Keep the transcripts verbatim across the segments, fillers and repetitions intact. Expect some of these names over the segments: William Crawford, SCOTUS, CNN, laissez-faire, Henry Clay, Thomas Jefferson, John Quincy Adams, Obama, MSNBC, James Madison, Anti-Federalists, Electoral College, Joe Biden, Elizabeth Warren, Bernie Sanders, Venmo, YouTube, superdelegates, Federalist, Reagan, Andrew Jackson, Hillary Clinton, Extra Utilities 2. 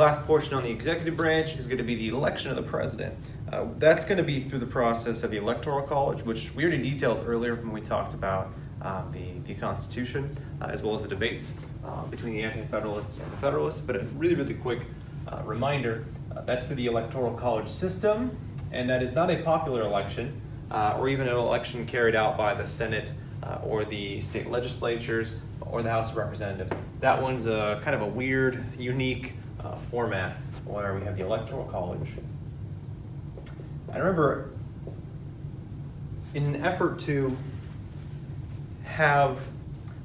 Last portion on the executive branch is going to be the election of the president. Uh, that's going to be through the process of the Electoral College, which we already detailed earlier when we talked about um, the, the Constitution, uh, as well as the debates uh, between the Anti-Federalists and the Federalists. But a really, really quick uh, reminder, uh, that's through the Electoral College system, and that is not a popular election, uh, or even an election carried out by the Senate uh, or the state legislatures or the House of Representatives. That one's a kind of a weird, unique uh, format where we have the Electoral College. I remember in an effort to have,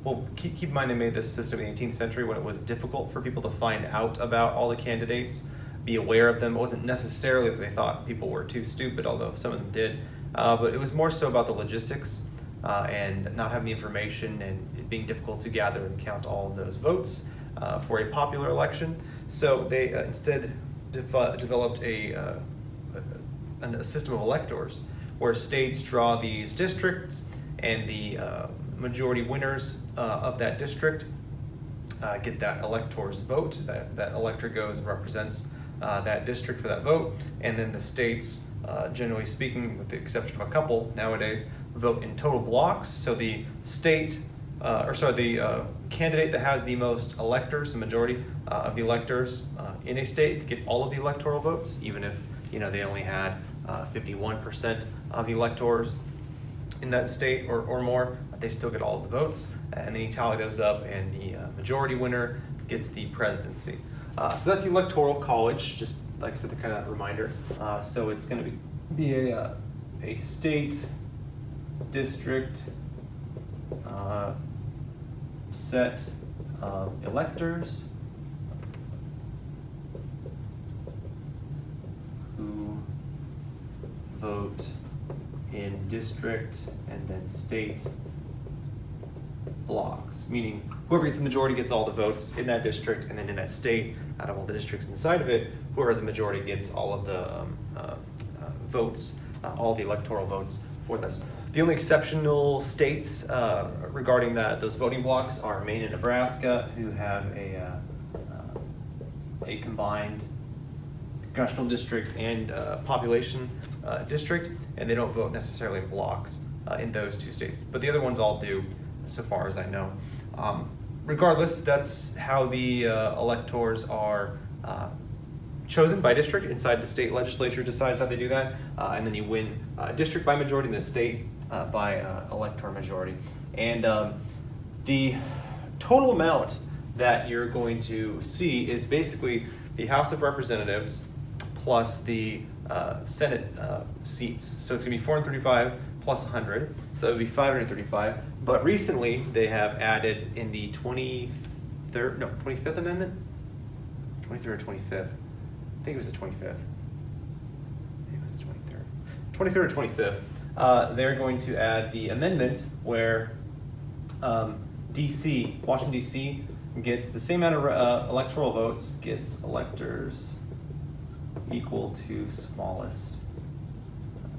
well, keep, keep in mind they made this system in the eighteenth century when it was difficult for people to find out about all the candidates, be aware of them. It wasn't necessarily that they thought people were too stupid, although some of them did, uh, but it was more so about the logistics uh, and not having the information and it being difficult to gather and count all of those votes uh, for a popular election. So they uh, instead de developed a uh, a system of electors where states draw these districts and the uh, majority winners uh, of that district uh, get that elector's vote. That, that elector goes and represents uh, that district for that vote, and then the states, uh, generally speaking, with the exception of a couple nowadays, vote in total blocks. So the state, uh, or sorry, the uh, candidate that has the most electors, the majority uh, of the electors uh, in a state, get all of the electoral votes, even if you know they only had uh, fifty-one percent of the electors in that state or, or more, they still get all of the votes, and then you tally those up and the uh, majority winner gets the presidency. Uh, so that's the Electoral College, just like I said, the kind of reminder. Uh, so it's going to be, be a, uh, a state district uh, set of electors who vote in district and then state blocks, meaning whoever gets the majority gets all the votes in that district, and then in that state, out of all the districts inside of it, whoever has the majority gets all of the um, uh, uh, votes, uh, all the electoral votes for that state. The only exceptional states uh, regarding that those voting blocks are Maine and Nebraska, who have a uh, uh, a combined congressional district and uh, population uh, district, and they don't vote necessarily in blocks uh, in those two states. But the other ones all do, so far as I know. Um, regardless, that's how the uh, electors are uh, chosen by district. Inside the state legislature decides how they do that, uh, and then you win uh, district by majority and the state uh, by uh, elector majority. And um, the total amount that you're going to see is basically the House of Representatives plus the uh, Senate uh, seats. So it's gonna be four hundred thirty-five plus one hundred, so that would be five hundred thirty-five. But recently they have added in the twenty-third, no, twenty-fifth Amendment? twenty-third or twenty-fifth? I think it was the twenty-fifth. Maybe it was the twenty-third. twenty-third or twenty-fifth. Uh, they're going to add the amendment where um, D C, Washington D C, gets the same amount of uh, electoral votes, gets electors equal to smallest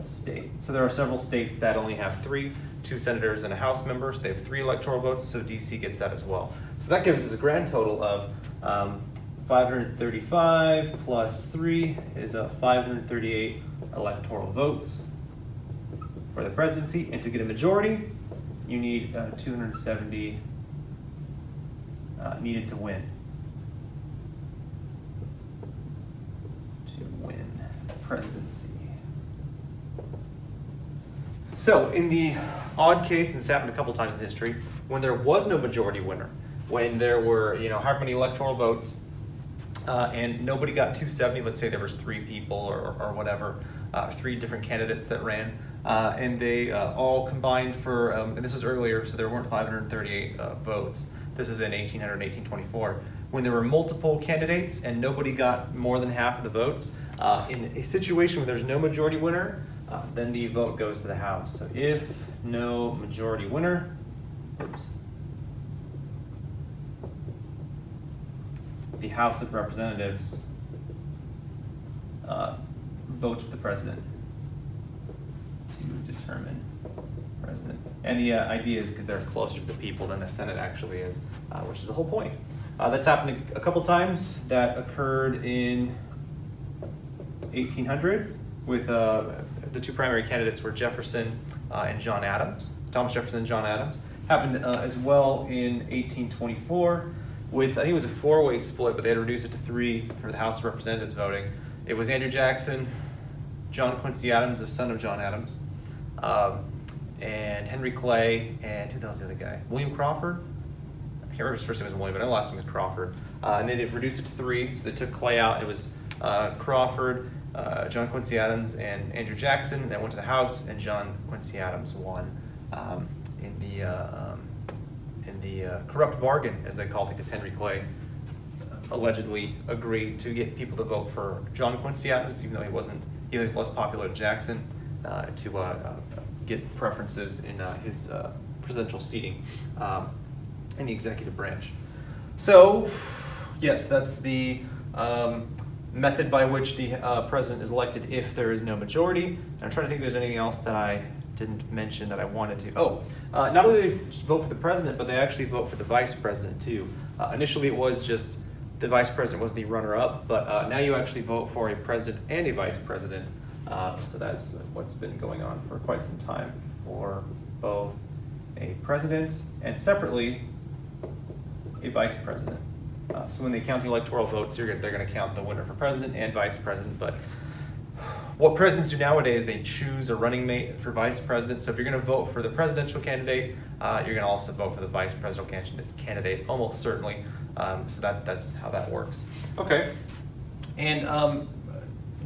state. So there are several states that only have three, two senators and a House member, so they have three electoral votes, so D C gets that as well. So that gives us a grand total of um, five hundred thirty-five plus three is uh, five hundred thirty-eight electoral votes for the presidency, and to get a majority, you need uh, two hundred seventy Uh, needed to win. To win presidency. So in the odd case, and this happened a couple times in history, when there was no majority winner, when there were, you know, however many electoral votes, uh, and nobody got two seventy, let's say there was three people or, or whatever, uh, three different candidates that ran, uh, and they uh, all combined for, um, and this was earlier, so there weren't five hundred thirty-eight uh, votes. This is in eighteen hundred, eighteen twenty-four, when there were multiple candidates and nobody got more than half of the votes. Uh, in a situation where there's no majority winner, uh, then the vote goes to the House. So if no majority winner, oops, the House of Representatives uh, votes for the president to determine president. And the uh, idea is because they're closer to the people than the Senate actually is, uh, which is the whole point. Uh, that's happened a couple times. That occurred in eighteen hundred with uh, the two primary candidates were Jefferson uh, and John Adams, Thomas Jefferson and John Adams. Happened uh, as well in eighteen twenty-four with, I think it was a four-way split, but they had reduced it to three for the House of Representatives voting. It was Andrew Jackson, John Quincy Adams, the son of John Adams, um, and Henry Clay, and who the hell's the other guy? William Crawford? I can't remember his first name was William, but I know the last name was Crawford. Uh, and they did reduce it to three, so they took Clay out. It was uh, Crawford, uh, John Quincy Adams, and Andrew Jackson, and then went to the House, and John Quincy Adams won. Um, in the, uh, um, in the uh, corrupt bargain, as they called it, because Henry Clay allegedly agreed to get people to vote for John Quincy Adams, even though he wasn't, he was less popular than Jackson, uh, to uh, uh, get preferences in uh, his uh, presidential seating um, in the executive branch. So, yes, that's the um, method by which the uh, president is elected if there is no majority. And I'm trying to think if there's anything else that I didn't mention that I wanted to. Oh, uh, not only do they vote for the president, but they actually vote for the vice president too. Uh, initially it was just the vice president was the runner-up, but uh, now you actually vote for a president and a vice president. Uh, so that's what's been going on for quite some time for both a president and separately a vice president. Uh, so when they count the electoral votes, you're gonna, they're gonna count the winner for president and vice president, but what presidents do nowadays, they choose a running mate for vice president. So if you're going to vote for the presidential candidate, uh, you're going to also vote for the vice presidential candidate, candidate almost certainly. Um, so that, that's how that works. Okay. And um,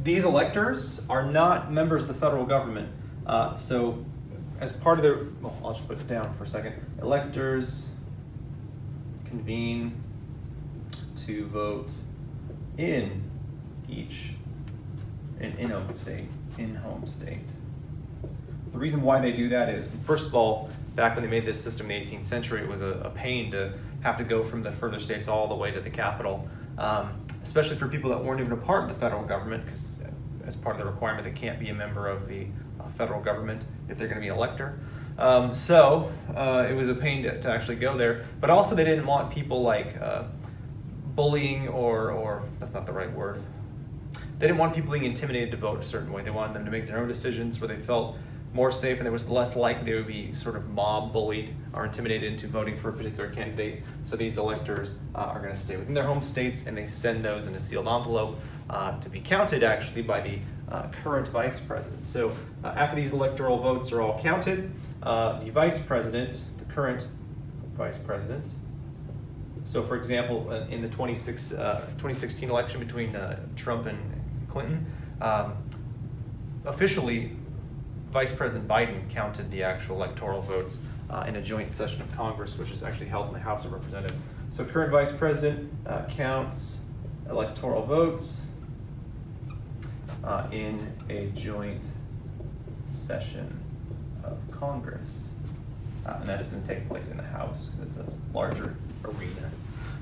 these electors are not members of the federal government. Uh, so as part of their, well, I'll just put it down for a second. Electors convene to vote in each In, in home state, in home state. The reason why they do that is, first of all, back when they made this system in the eighteenth century, it was a, a pain to have to go from the further states all the way to the capital, um, especially for people that weren't even a part of the federal government, because as part of the requirement, they can't be a member of the uh, federal government if they're going to be an elector. Um, so uh, it was a pain to, to actually go there, but also they didn't want people like uh, bullying or, or, that's not the right word, they didn't want people being intimidated to vote a certain way. They wanted them to make their own decisions where they felt more safe and it was less likely they would be sort of mob bullied or intimidated into voting for a particular candidate. So these electors uh, are going to stay within their home states and they send those in a sealed envelope uh, to be counted actually by the uh, current vice president. So uh, after these electoral votes are all counted, uh, the vice president, the current vice president, so for example, in the twenty sixteen election between uh, Trump and Clinton, um, officially Vice President Biden counted the actual electoral votes uh, in a joint session of Congress, which is actually held in the House of Representatives. So current Vice President uh, counts electoral votes uh, in a joint session of Congress. Uh, and that's going to take place in the House because it's a larger arena.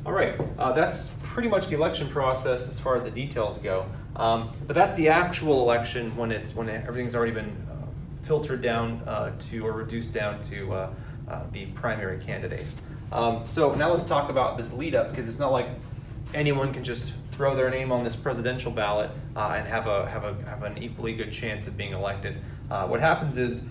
All right, uh, that's pretty much the election process as far as the details go. Um, but that's the actual election when it's when everything's already been uh, filtered down uh, to or reduced down to uh, uh, the primary candidates. Um, so now let's talk about this lead up because it's not like anyone can just throw their name on this presidential ballot uh, and have a have a have an equally good chance of being elected. Uh, what happens is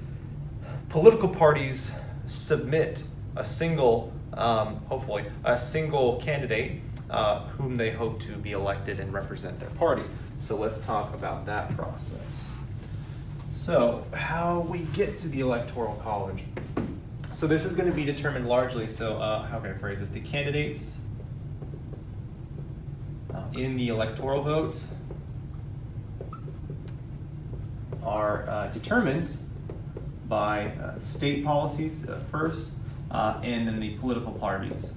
political parties submit a single, um, hopefully, a single candidate uh, whom they hope to be elected and represent their party. So let's talk about that process. So how we get to the Electoral College. So this is going to be determined largely, so uh, how can I phrase this, the candidates in the electoral vote are uh, determined by uh, state policies uh, first, uh, and then the political parties.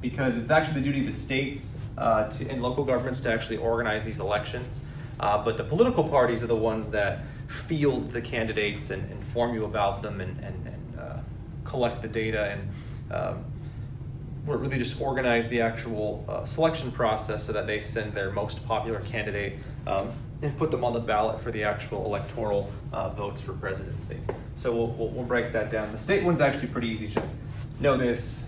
Because it's actually the duty of the states uh, to, and local governments to actually organize these elections, uh, but the political parties are the ones that field the candidates and inform you about them and, and, and uh, collect the data and um, really just organize the actual uh, selection process so that they send their most popular candidate um, and put them on the ballot for the actual electoral uh, votes for presidency. So we'll, we'll, we'll break that down. The state one's actually pretty easy. Just know this,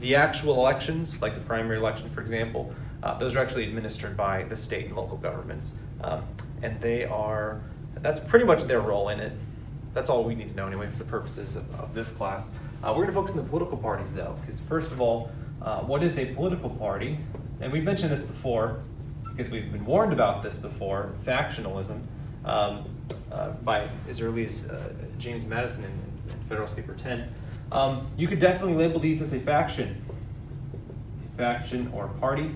The actual elections, like the primary election, for example, uh, those are actually administered by the state and local governments. Um, and they are, that's pretty much their role in it. That's all we need to know anyway for the purposes of, of this class. Uh, we're gonna focus on the political parties though, because first of all, uh, what is a political party? And we've mentioned this before, because we've been warned about this before, factionalism, um, uh, by as early as uh, James Madison in, in Federalist Paper ten. Um, you could definitely label these as a faction, a faction or party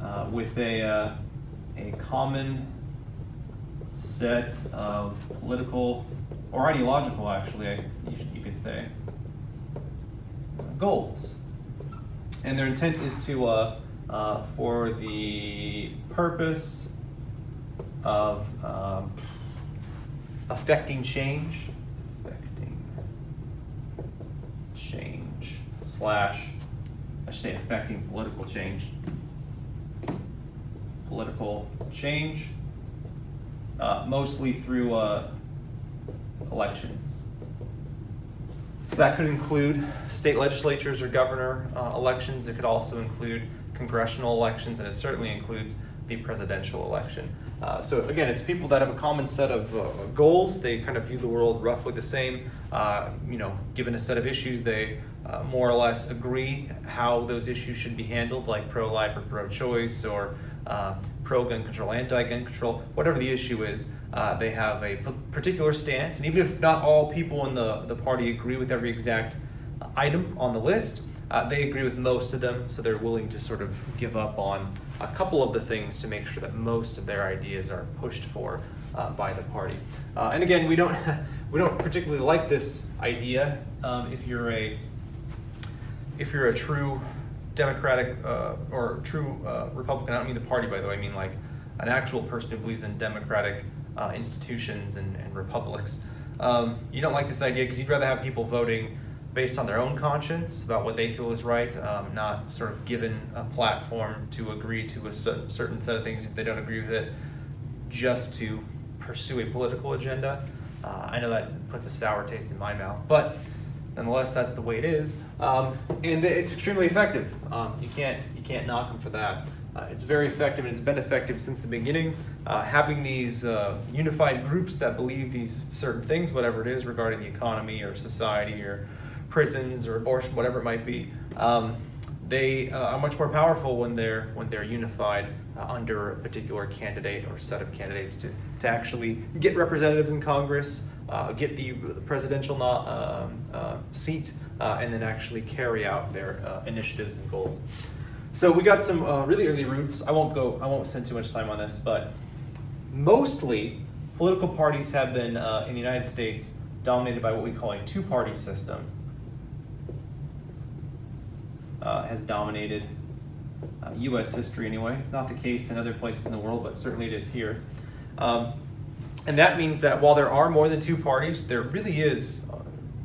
uh, with a, uh, a common set of political or ideological, actually, I could, you, should, you could say, goals. And their intent is to, uh, uh, for the purpose of um, affecting change, change slash, I should say affecting political change, political change, uh, mostly through uh, elections. So that could include state legislatures or governor uh, elections. It could also include congressional elections, and it certainly includes the presidential election. Uh, so again, it's people that have a common set of uh, goals. They kind of view the world roughly the same. Uh, you know, given a set of issues, they uh, more or less agree how those issues should be handled, like pro-life or pro-choice or uh, pro-gun control, anti-gun control, whatever the issue is. Uh, they have a particular stance, and even if not all people in the, the party agree with every exact item on the list, Uh, they agree with most of them, so they're willing to sort of give up on a couple of the things to make sure that most of their ideas are pushed for uh, by the party. Uh, and again, we don't we don't particularly like this idea. Um, if you're a if you're a true Democratic uh, or true uh, Republican, I don't mean the party, by the way. I mean like an actual person who believes in democratic uh, institutions and, and republics. Um, you don't like this idea because you'd rather have people voting based on their own conscience about what they feel is right, um, not sort of given a platform to agree to a certain set of things if they don't agree with it, just to pursue a political agenda. Uh, I know that puts a sour taste in my mouth, but nonetheless, that's the way it is. Um, and it's extremely effective. Um, you can't, you can't knock them for that. Uh, it's very effective, and it's been effective since the beginning. Uh, having these uh, unified groups that believe these certain things, whatever it is regarding the economy or society or prisons or abortion, whatever it might be, um, they uh, are much more powerful when they're when they're unified uh, under a particular candidate or set of candidates to to actually get representatives in Congress, uh, get the presidential uh, uh, seat, uh, and then actually carry out their uh, initiatives and goals. So we got some uh, really early roots. I won't go. I won't spend too much time on this, but mostly political parties have been uh, in the United States dominated by what we call a two-party system. Uh, has dominated uh, U S history anyway. It's not the case in other places in the world, but certainly it is here. Um, and that means that while there are more than two parties, there really is, uh,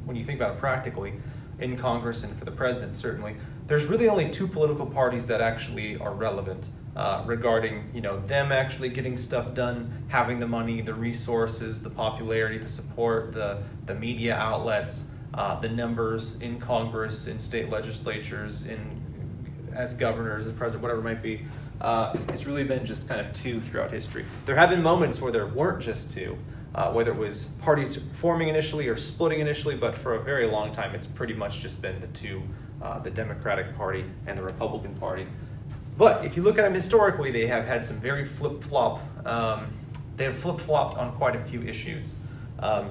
when you think about it practically, in Congress and for the president certainly, there's really only two political parties that actually are relevant uh, regarding, you know, them actually getting stuff done, having the money, the resources, the popularity, the support, the, the media outlets, Uh, the numbers in Congress, in state legislatures, in as governors, the president, whatever it might be. Uh, it's really been just kind of two throughout history. There have been moments where there weren't just two, uh, whether it was parties forming initially or splitting initially, but for a very long time it's pretty much just been the two, uh, the Democratic Party and the Republican Party. But if you look at them historically, they have had some very flip-flop, um, they have flip-flopped on quite a few issues. Um,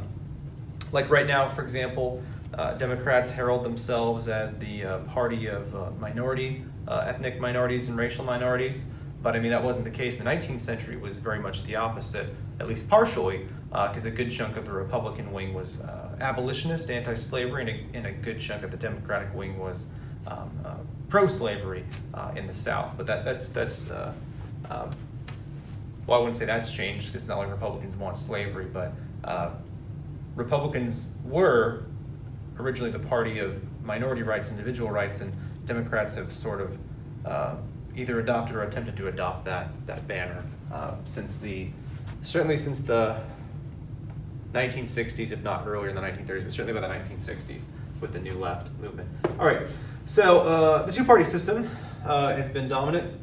like right now, for example, Uh, Democrats herald themselves as the uh, party of uh, minority, uh, ethnic minorities and racial minorities, but I mean that wasn't the case. The nineteenth century was very much the opposite, at least partially, because uh, a good chunk of the Republican wing was uh, abolitionist, anti-slavery, and, and a good chunk of the Democratic wing was um, uh, pro-slavery uh, in the South. But that, that's, that's uh, um, well, I wouldn't say that's changed, because it's not like Republicans want slavery, but uh, Republicans were originally the party of minority rights, individual rights, and Democrats have sort of uh, either adopted or attempted to adopt that that banner uh, since the certainly since the nineteen sixties, if not earlier in the nineteen thirties, but certainly by the nineteen sixties, with the New Left movement. All right, so uh, the two-party system uh, has been dominant.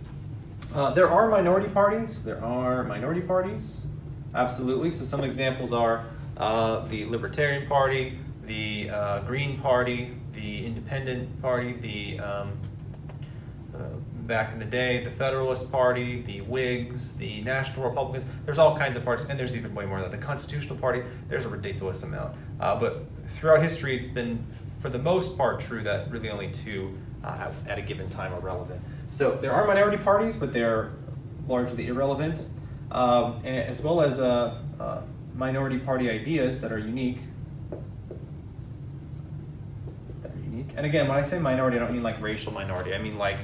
Uh, there are minority parties. There are minority parties, absolutely. So some examples are uh, the Libertarian Party, the uh, Green Party, the Independent Party, the um, uh, back in the day, the Federalist Party, the Whigs, the National Republicans. There's all kinds of parties, and there's even way more than that. The Constitutional Party, there's a ridiculous amount. Uh, but throughout history, it's been, for the most part, true that really only two uh, at a given time are relevant. So there are minority parties, but they're largely irrelevant, um, as well as uh, uh, minority party ideas that are unique. That are unique. And again, when I say minority, I don't mean like racial minority. I mean like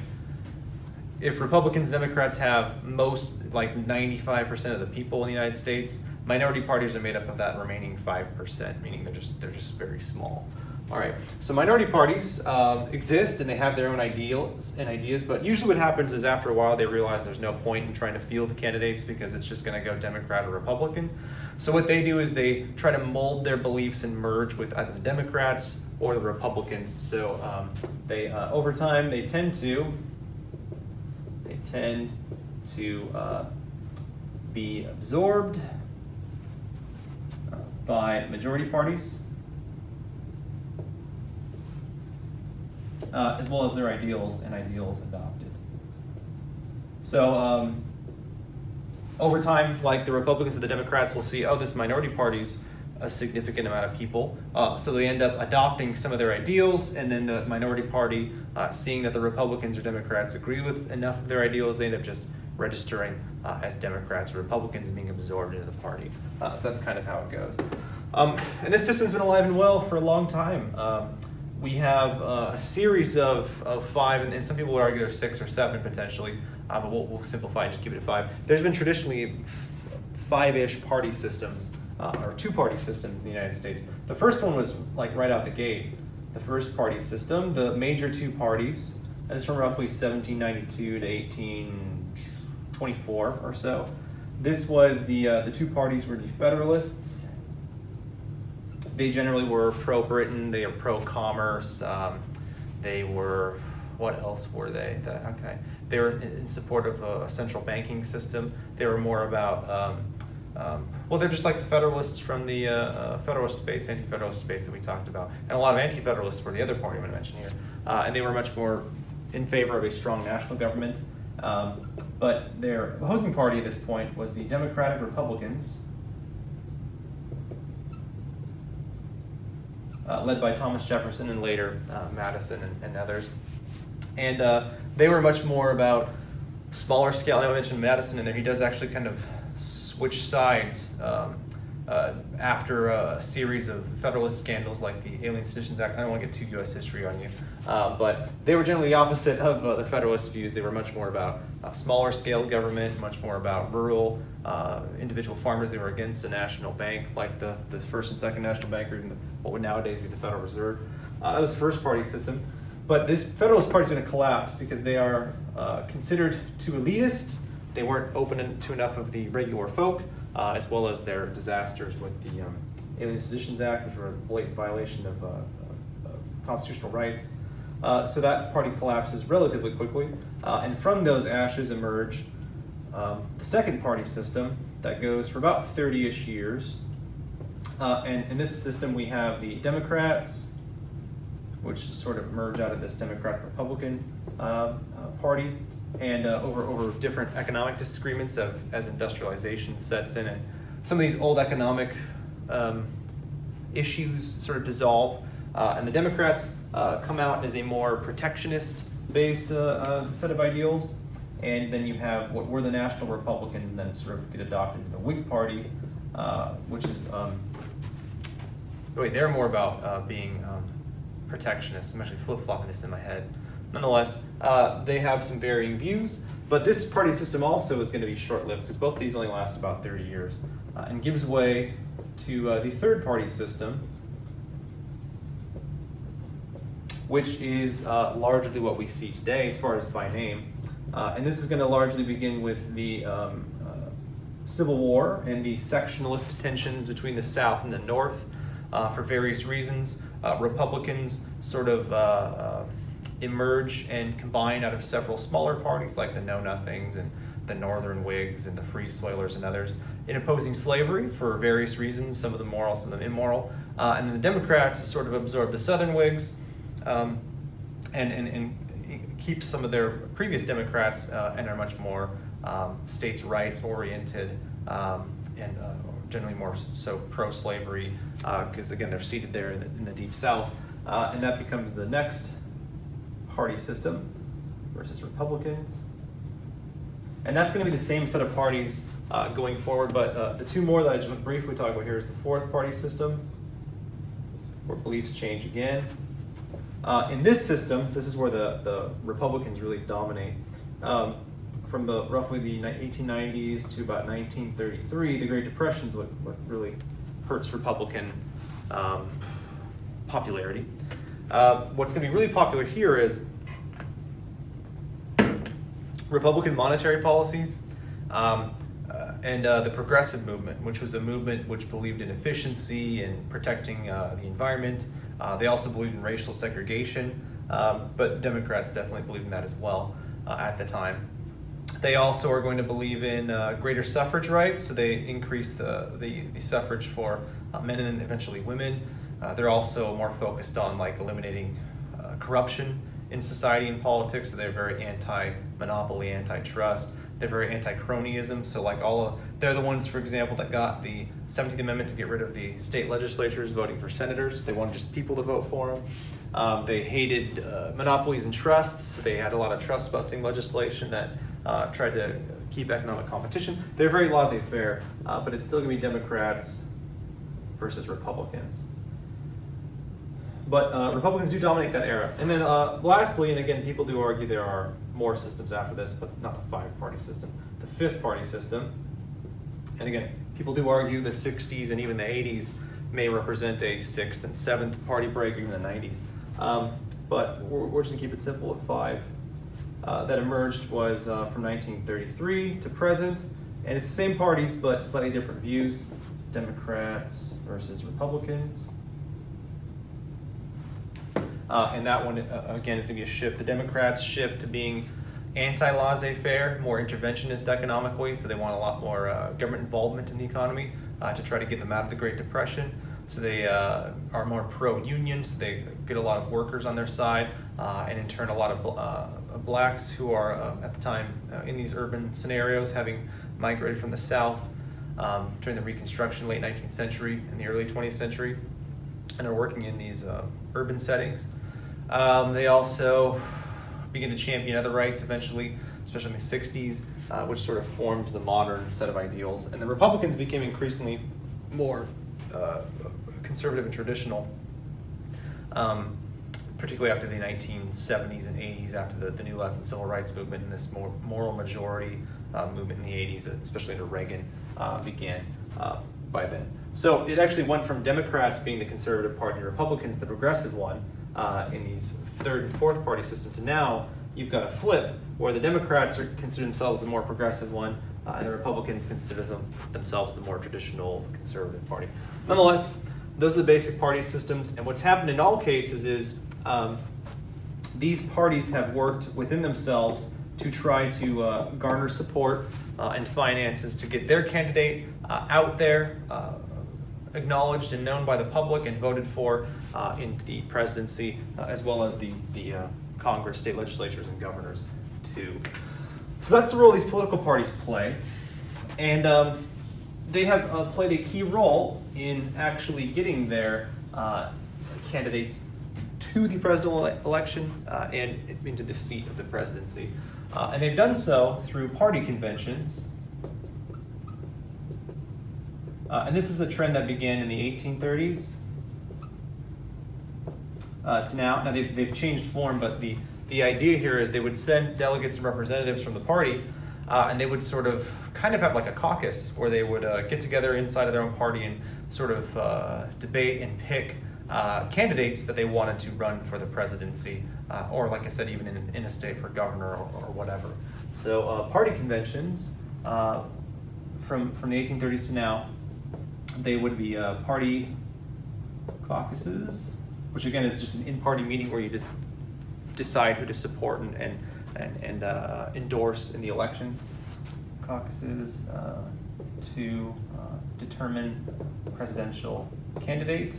if Republicans, Democrats have most, like ninety-five percent of the people in the United States, minority parties are made up of that remaining five percent, meaning they're just, they're just very small. All right, so minority parties um, exist and they have their own ideals and ideas, but usually what happens is after a while they realize there's no point in trying to field the candidates because it's just gonna go Democrat or Republican. So what they do is they try to mold their beliefs and merge with either the Democrats or the Republicans. So um, they, uh, over time, they tend to, they tend to uh, be absorbed by majority parties, Uh, as well as their ideals and ideals adopted. So um, over time, like the Republicans and the Democrats will see, oh, this minority party's a significant amount of people. Uh, so they end up adopting some of their ideals, and then the minority party, uh, seeing that the Republicans or Democrats agree with enough of their ideals, they end up just registering uh, as Democrats or Republicans and being absorbed into the party. Uh, so that's kind of how it goes. Um, and this system's been alive and well for a long time. Um, We have uh, a series of, of five, and, and some people would argue there's six or seven potentially, uh, but we'll, we'll simplify and just keep it at five. There's been traditionally five-ish party systems, uh, or two-party systems in the United States. The first one was like right out the gate, the first party system, the major two parties. This is from roughly seventeen ninety-two to eighteen twenty-four or so. This was the, uh, the two parties were the Federalists. They generally were pro-Britain, they were pro-commerce, um, they were, what else were they? The, okay, they were in support of a central banking system. They were more about, um, um, well, they're just like the Federalists from the uh, uh, Federalist debates, anti-Federalist debates that we talked about. And a lot of anti-Federalists were the other party I'm gonna mention here. Uh, and they were much more in favor of a strong national government. Um, but their opposing party at this point was the Democratic Republicans, Uh, led by Thomas Jefferson and later uh, Madison and, and others. And uh, they were much more about smaller scale. I know I mentioned Madison in there. He does actually kind of switch sides um, uh, after a series of Federalist scandals like the Alien Seditions Act. I don't want to get too U S history on you, uh, but they were generally the opposite of uh, the Federalist views. They were much more about uh, smaller scale government, much more about rural uh, individual farmers. They were against a national bank like the, the first and second national bank, or even the, what would nowadays be the Federal Reserve. Uh, that was the first party system. But this Federalist Party is going to collapse because they are uh, considered too elitist. They weren't open to enough of the regular folk, uh, as well as their disasters with the um, Alien Seditions Act, which were a blatant violation of, uh, of constitutional rights. Uh, so that party collapses relatively quickly. Uh, and from those ashes emerge um, the second party system that goes for about thirty-ish years. Uh, and in this system, we have the Democrats, which sort of merge out of this Democrat-Republican uh, uh, party, and uh, over, over different economic disagreements of, as industrialization sets in. And some of these old economic um, issues sort of dissolve. Uh, and the Democrats uh, come out as a more protectionist-based uh, uh, set of ideals. And then you have what were the National Republicans, and then sort of get adopted to the Whig Party, uh, which is um, Wait, they're more about uh, being um, protectionists. I'm actually flip-flopping this in my head. Nonetheless, uh, they have some varying views, but this party system also is going to be short-lived because both of these only last about thirty years uh, and gives way to uh, the third party system, which is uh, largely what we see today as far as by name. Uh, and this is going to largely begin with the um, uh, Civil War and the sectionalist tensions between the South and the North. uh, for various reasons. Uh, Republicans sort of uh, uh, emerge and combine out of several smaller parties like the Know Nothings and the Northern Whigs and the Free Soilers and others in opposing slavery for various reasons, some of them moral, some of them immoral. Uh, and the Democrats sort of absorb the Southern Whigs um, and, and, and keep some of their previous Democrats uh, and are much more um, states' rights oriented um, and uh, generally more so pro-slavery because uh, again they're seated there in the, in the Deep South. Uh, and that becomes the next party system versus Republicans. And that's going to be the same set of parties uh, going forward, but uh, the two more that I just want to briefly talk about here is the fourth party system, where beliefs change again. Uh, in this system, this is where the, the Republicans really dominate. Um, from the, roughly the eighteen nineties to about nineteen thirty-three, the Great Depression is what, what really hurts Republican um, popularity. Uh, what's going to be really popular here is Republican monetary policies um, uh, and uh, the progressive movement, which was a movement which believed in efficiency and protecting uh, the environment. Uh, they also believed in racial segregation, um, but Democrats definitely believed in that as well uh, at the time. They also are going to believe in uh, greater suffrage rights, so they increased uh, the, the suffrage for uh, men and eventually women. Uh, they're also more focused on like eliminating uh, corruption in society and politics, so they're very anti-monopoly, anti-trust. They're very anti-cronyism, so like all of, they're the ones, for example, that got the seventeenth Amendment to get rid of the state legislatures voting for senators. They wanted just people to vote for them. Um, they hated uh, monopolies and trusts. They had a lot of trust-busting legislation that uh, tried to keep economic competition. They're very laissez-faire, uh, but it's still gonna be Democrats versus Republicans. But uh, Republicans do dominate that era. And then uh, lastly, and again, people do argue there are more systems after this, but not the five-party system, the fifth-party system. And again, people do argue the sixties and even the eighties may represent a sixth and seventh party break, even the nineties. Um, but we're, we're just gonna keep it simple at five. Uh, that emerged was uh, from nineteen thirty-three to present, and it's the same parties, but slightly different views, Democrats versus Republicans. Uh, and that one, uh, again, it's going to be a shift. The Democrats shift to being anti-laissez-faire, more interventionist economically, so they want a lot more uh, government involvement in the economy uh, to try to get them out of the Great Depression. So they uh, are more pro-union, so they get a lot of workers on their side, uh, and in turn a lot of uh, blacks who are, uh, at the time, uh, in these urban scenarios, having migrated from the South um, during the Reconstruction, late nineteenth century and the early twentieth century, and are working in these uh, urban settings. Um, they also begin to champion other rights eventually, especially in the sixties, uh, which sort of formed the modern set of ideals. And the Republicans became increasingly more uh, conservative and traditional, um, particularly after the nineteen seventies and eighties, after the, the New Left and Civil Rights Movement, and this more moral majority uh, movement in the eighties, especially under Reagan, uh, began uh, by then. So it actually went from Democrats being the conservative party, Republicans the progressive one, uh, in these third and fourth party system, to now you've got a flip where the Democrats are consider themselves the more progressive one, uh, and the Republicans consider them, themselves the more traditional conservative party. Nonetheless, those are the basic party systems, and what's happened in all cases is um, these parties have worked within themselves to try to uh, garner support uh, and finances to get their candidate uh, out there, uh, acknowledged and known by the public and voted for uh, in the presidency, uh, as well as the, the uh, Congress, state legislatures, and governors too. So that's the role these political parties play. And um, they have uh, played a key role in actually getting their uh, candidates to the presidential election uh, and into the seat of the presidency. Uh, and they've done so through party conventions. Uh, and this is a trend that began in the eighteen thirties uh, to now. Now they've, they've changed form, but the, the idea here is they would send delegates and representatives from the party, uh, and they would sort of kind of have like a caucus where they would uh, get together inside of their own party and sort of uh, debate and pick uh, candidates that they wanted to run for the presidency, uh, or like I said, even in, in a state for governor or, or whatever. So uh, party conventions uh, from, from the eighteen thirties to now, they would be uh, party caucuses, which again is just an in-party meeting where you just decide who to support and and and, and uh, endorse in the elections. Caucuses uh, to uh, determine a presidential candidate.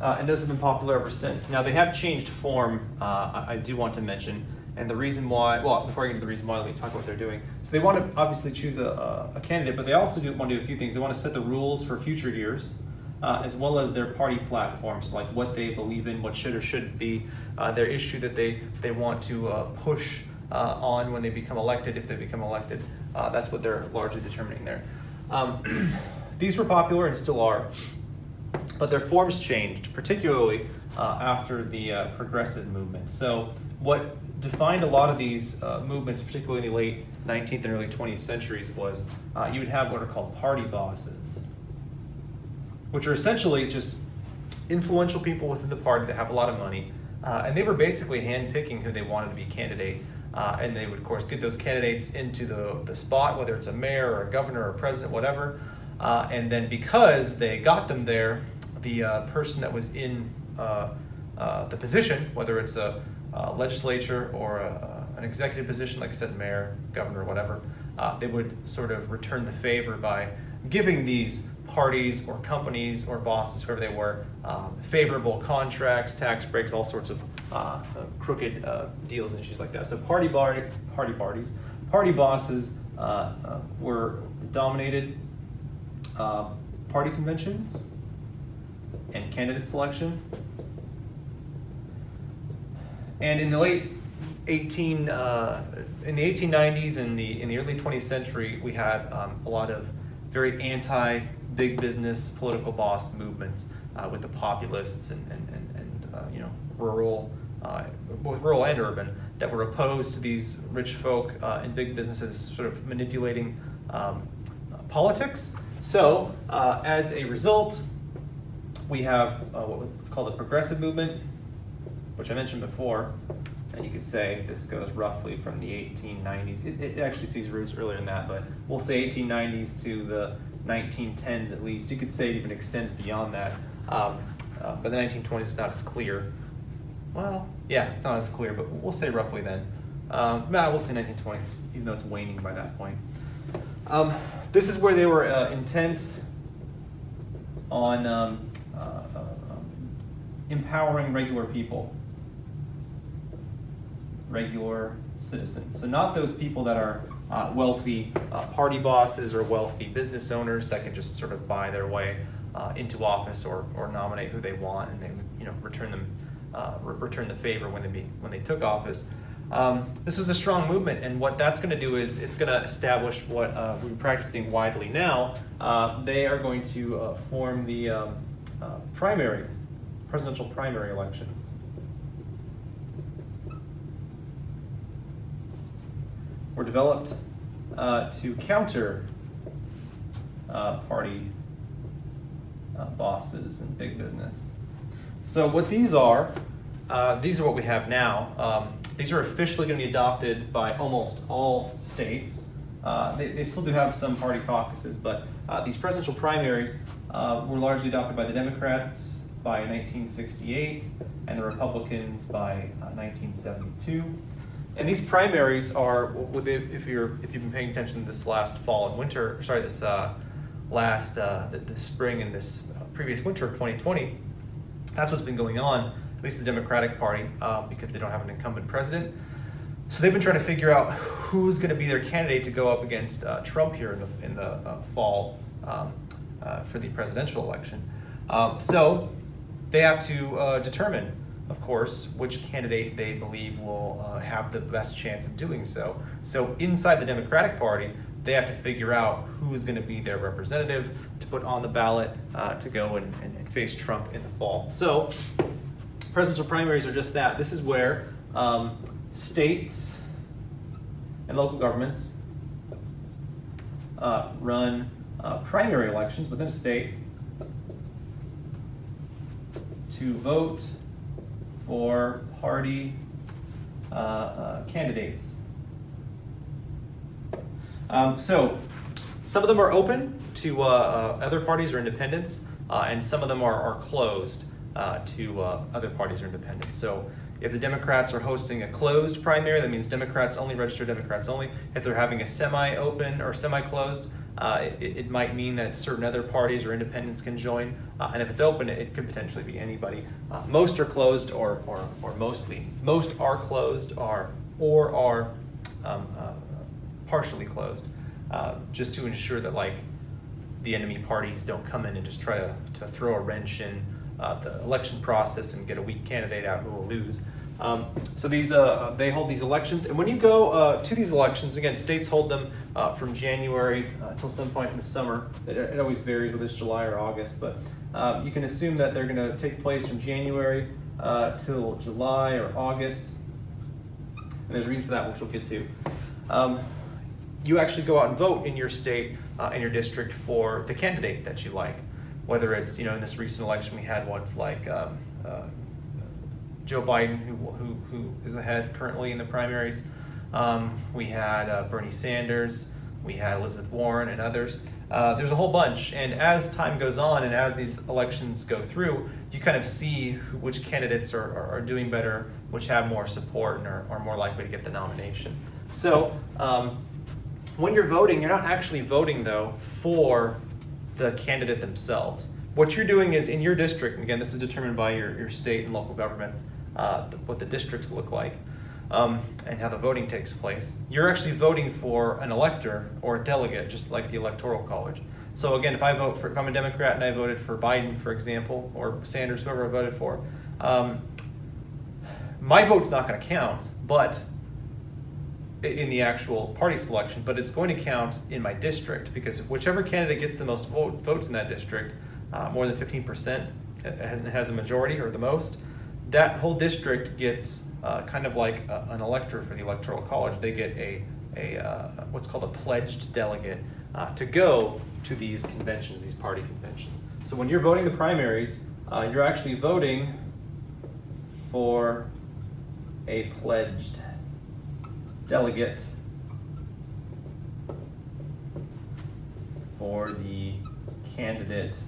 Uh, and those have been popular ever since. Now, they have changed form, uh, I, I do want to mention, and the reason why, well, before I get into the reason why, let me talk about what they're doing. So they want to obviously choose a, a candidate, but they also do want to do a few things. They want to set the rules for future years, uh, as well as their party platforms, like what they believe in, what should or shouldn't be, uh, their issue that they, they want to uh, push uh, on when they become elected, if they become elected. Uh, that's what they're largely determining there. Um, these were popular and still are. But their forms changed, particularly uh, after the uh, progressive movement. So what defined a lot of these uh, movements, particularly in the late nineteenth and early twentieth centuries, was uh, you would have what are called party bosses, which are essentially just influential people within the party that have a lot of money. Uh, and they were basically handpicking who they wanted to be candidate. Uh, and they would, of course, get those candidates into the, the spot, whether it's a mayor or a governor or a president, whatever. Uh, and then because they got them there, the uh, person that was in uh, uh, the position, whether it's a, a legislature or a, an executive position, like I said, mayor, governor, whatever, uh, they would sort of return the favor by giving these parties or companies or bosses, whoever they were, um, favorable contracts, tax breaks, all sorts of uh, uh, crooked uh, deals and issues like that. So party bar party parties, party bosses uh, uh, were dominated uh, party conventions and candidate selection. And in the late eighteen, uh, in the eighteen nineties and the in the early twentieth century, we had um, a lot of very anti-big business political boss movements uh, with the populists and and and, and uh, you know, rural, uh, both rural and urban, that were opposed to these rich folk uh, and big businesses sort of manipulating um, uh, politics. So uh, as a result, we have uh, what's called the progressive movement, which I mentioned before, and you could say this goes roughly from the eighteen nineties. It, it actually sees roots earlier than that, but we'll say eighteen nineties to the nineteen tens at least. You could say it even extends beyond that, um, uh, but the nineteen twenties is not as clear. Well, yeah, it's not as clear, but we'll say roughly then. Um, nah, we'll say nineteen twenties, even though it's waning by that point. Um, this is where they were uh, intent on um, Uh, uh, um, empowering regular people, regular citizens. So not those people that are uh, wealthy uh, party bosses or wealthy business owners that can just sort of buy their way uh, into office or, or nominate who they want, and they would, you know, return them uh, re return the favor when they be when they took office. Um, this was a strong movement, and what that's going to do is it's going to establish what uh, we're practicing widely now. Uh, they are going to uh, form the um, Uh, primary, presidential primary elections. Were developed uh, to counter uh, party uh, bosses and big business. So what these are, uh, these are what we have now. Um, these are officially going to be adopted by almost all states. Uh, they, they still do have some party caucuses, but uh, these presidential primaries uh, were largely adopted by the Democrats by nineteen sixty-eight and the Republicans by uh, nineteen seventy-two. And these primaries are, if you're if you've been paying attention this last fall and winter, sorry, this uh, last uh, this spring and this previous winter of twenty twenty, that's what's been going on, at least the Democratic Party, uh, because they don't have an incumbent president. So they've been trying to figure out who's going to be their candidate to go up against uh, Trump here in the, in the uh, fall um, uh, for the presidential election. Um, so they have to uh, determine, of course, which candidate they believe will uh, have the best chance of doing so. So inside the Democratic Party, they have to figure out who is going to be their representative to put on the ballot uh, to go and, and, and face Trump in the fall. So presidential primaries are just that. This is where um, states and local governments uh, run uh, primary elections within a state to vote for party uh, uh, candidates. Um, so some of them are open to uh, uh, other parties or independents, uh, and some of them are, are closed uh, to uh, other parties or independents. So if the Democrats are hosting a closed primary, that means Democrats only, registered Democrats only. If they're having a semi-open or semi-closed, uh, it, it might mean that certain other parties or independents can join. Uh, and if it's open, it, it could potentially be anybody. Uh, most are closed or, or, or mostly. Most are closed or, or are um, uh, partially closed, uh, just to ensure that like the enemy parties don't come in and just try to, to throw a wrench in Uh, the election process and get a weak candidate out who will lose. Um, so these uh, they hold these elections, and when you go uh, to these elections, again, states hold them uh, from January uh, till some point in the summer. It, it always varies whether it's July or August, but uh, you can assume that they're going to take place from January uh, till July or August, and there's a reason for that, which we'll get to. Um, you actually go out and vote in your state uh, in your district for the candidate that you like. Whether it's, you know, in this recent election we had ones like um, uh, Joe Biden, who, who, who is ahead currently in the primaries. Um, we had uh, Bernie Sanders, we had Elizabeth Warren and others. Uh, there's a whole bunch, and as time goes on and as these elections go through, you kind of see who, which candidates are, are, are doing better, which have more support and are, are more likely to get the nomination. So um, when you're voting, you're not actually voting though for the candidate themselves. What you're doing is in your district, and again this is determined by your, your state and local governments, uh, the, what the districts look like um, and how the voting takes place. You're actually voting for an elector or a delegate, just like the Electoral College. So again, if I vote for, if I'm a Democrat and I voted for Biden, for example, or Sanders, whoever I voted for, um, my vote's not going to count, but in the actual party selection, but it's going to count in my district, because whichever candidate gets the most vote, votes in that district, uh, more than fifteen percent, and has a majority or the most, that whole district gets uh, kind of like a, an elector for the Electoral College. They get a, a uh, what's called a pledged delegate uh, to go to these conventions, these party conventions. So when you're voting the primaries, uh, you're actually voting for a pledged delegate for the candidate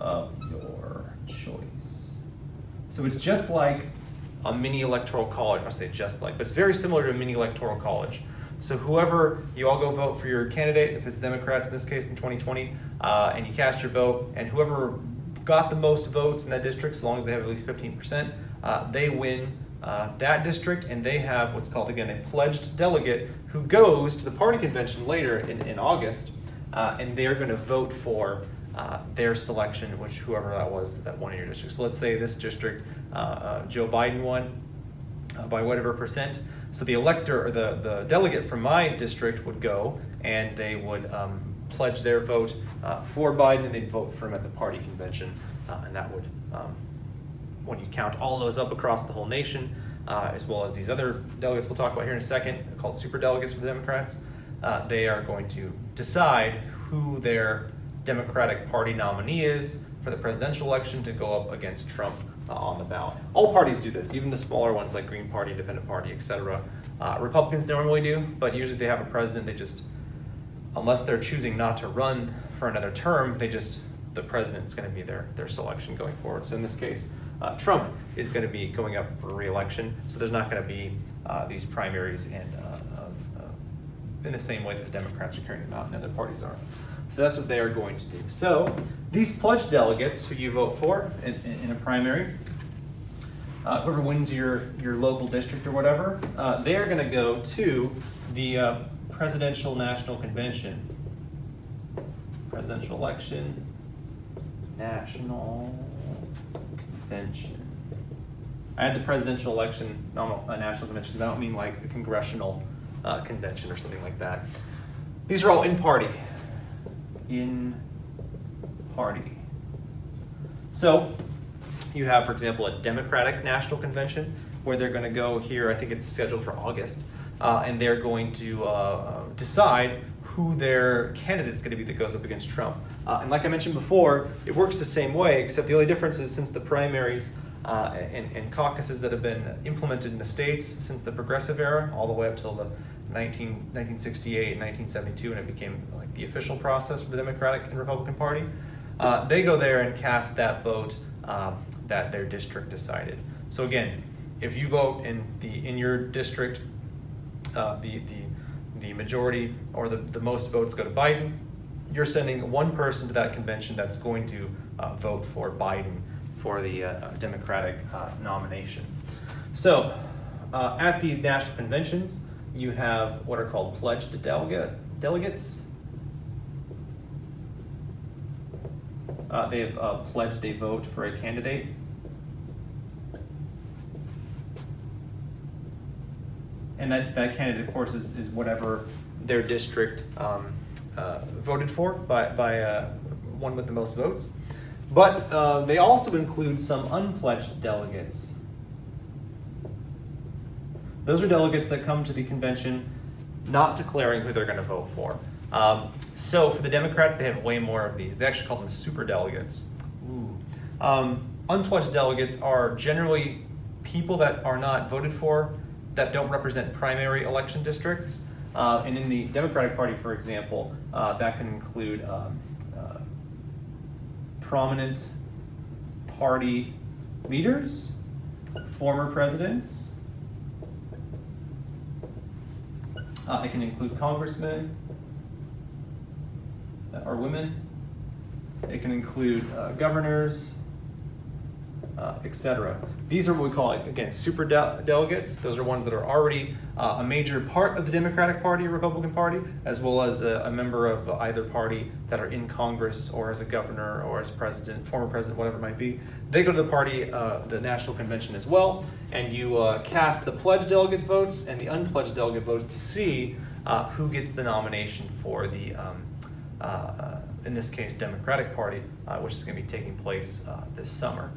of your choice. So it's just like a mini electoral college. I say just like, but it's very similar to a mini electoral college. So whoever, you all go vote for your candidate, if it's Democrats in this case in twenty twenty, uh, and you cast your vote, and whoever got the most votes in that district, as long as they have at least fifteen percent, uh, they win Uh, that district, and they have what's called, again, a pledged delegate who goes to the party convention later in, in August, uh, and they're going to vote for uh, their selection, which whoever that was that won in your district. So let's say this district, uh, uh, Joe Biden won uh, by whatever percent. So the elector or the, the delegate from my district would go, and they would um, pledge their vote uh, for Biden, and they'd vote for him at the party convention, uh, and that would um, when you count all those up across the whole nation, uh, as well as these other delegates we'll talk about here in a second, called superdelegates for the Democrats, uh, they are going to decide who their Democratic Party nominee is for the presidential election to go up against Trump uh, on the ballot. All parties do this, even the smaller ones like Green Party, Independent Party, et cetera. Uh, Republicans normally do, but usually if they have a president, they just, unless they're choosing not to run for another term, they just, the president's going to be their, their selection going forward. So in this case, Uh, Trump is going to be going up for re-election, so there's not going to be uh, these primaries and uh, uh, uh, in the same way that the Democrats are carrying them out and other parties are. So that's what they are going to do. So these pledged delegates who you vote for in, in, in a primary, uh, whoever wins your, your local district or whatever, uh, they're going to go to the uh, Presidential National Convention. Presidential election, national convention. I had the presidential election, not a national convention, because I don't mean like a congressional uh, convention or something like that. These are all in party. In party. So you have, for example, a Democratic National Convention where they're going to go here, I think it's scheduled for August, uh, and they're going to uh, decide who their candidate's going to be that goes up against Trump. Uh, and like I mentioned before, it works the same way, except the only difference is since the primaries uh, and, and caucuses that have been implemented in the states since the Progressive era, all the way up till the nineteen sixty-eight and nineteen seventy-two, and it became like the official process for the Democratic and Republican Party, uh, they go there and cast that vote um, that their district decided. So again, if you vote in the in your district, uh, the the the majority or the, the most votes go to Biden, you're sending one person to that convention that's going to uh, vote for Biden for the uh, Democratic uh, nomination. So uh, at these national conventions, you have what are called pledged delegate, delegates. Uh, they've uh, pledged a vote for a candidate. And that, that candidate, of course, is, is whatever their district um, uh, voted for by, by uh, one with the most votes. But uh, they also include some unpledged delegates. Those are delegates that come to the convention not declaring who they're going to vote for. Um, so for the Democrats, they have way more of these. They actually call them superdelegates. Ooh. Um, unpledged delegates are generally people that are not voted for, that don't represent primary election districts. Uh, and in the Democratic Party, for example, uh, that can include um, uh, prominent party leaders, former presidents. Uh, it can include congressmen or women. It can include uh, governors, Uh, et cetera. These are what we call, again, super de delegates. Those are ones that are already uh, a major part of the Democratic Party or Republican Party, as well as a, a member of either party that are in Congress or as a governor or as president, former president, whatever it might be. They go to the party, uh, the national convention as well, and you uh, cast the pledged delegate votes and the unpledged delegate votes to see uh, who gets the nomination for the, um, uh, in this case, Democratic Party, uh, which is going to be taking place uh, this summer.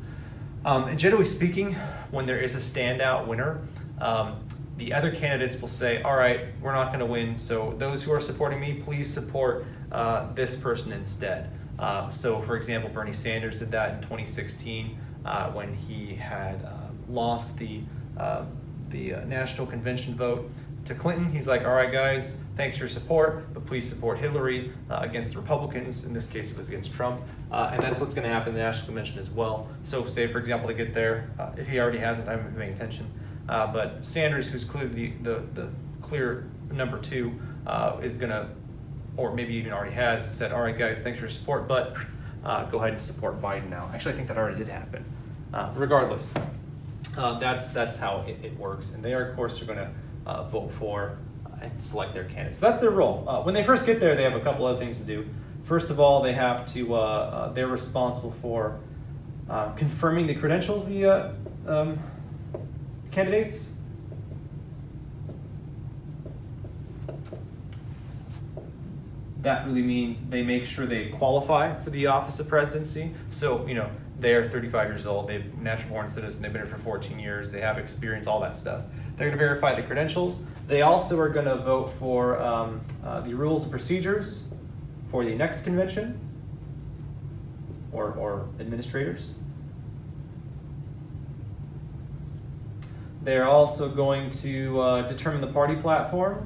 Um, and generally speaking, when there is a standout winner, um, the other candidates will say, all right, we're not going to win, so those who are supporting me, please support uh, this person instead. Uh, so for example, Bernie Sanders did that in twenty sixteen uh, when he had uh, lost the, uh, the uh, national convention vote to Clinton. He's like, all right, guys, thanks for your support, but please support Hillary uh, against the Republicans. In this case, it was against Trump. Uh, and that's what's going to happen in the National Convention as well. So say, for example, to get there, uh, if he already hasn't, I haven't been paying attention. Uh, but Sanders, who's clearly the, the, the clear number two, uh, is going to, or maybe even already has, said, all right, guys, thanks for your support, but uh, go ahead and support Biden now. Actually, I think that already did happen. Uh, regardless, uh, that's, that's how it, it works. And they are, of course, are going to Uh, vote for uh, and select their candidates. So that's their role. Uh, when they first get there, they have a couple other things to do. First of all, they have to, uh, uh, they're responsible for uh, confirming the credentials of the uh, um, candidates. That really means they make sure they qualify for the office of presidency. So, you know, they're thirty-five years old, they're natural born citizen, they've been here for fourteen years, they have experience, all that stuff. They're gonna verify the credentials. They also are gonna vote for um, uh, the rules and procedures for the next convention or, or administrators. They're also going to uh, determine the party platform.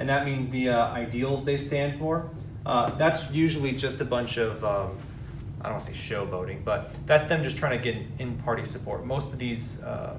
And that means the uh, ideals they stand for. Uh, that's usually just a bunch of, um, I don't want to say showboating, but that's them just trying to get in-party support. Most of these uh,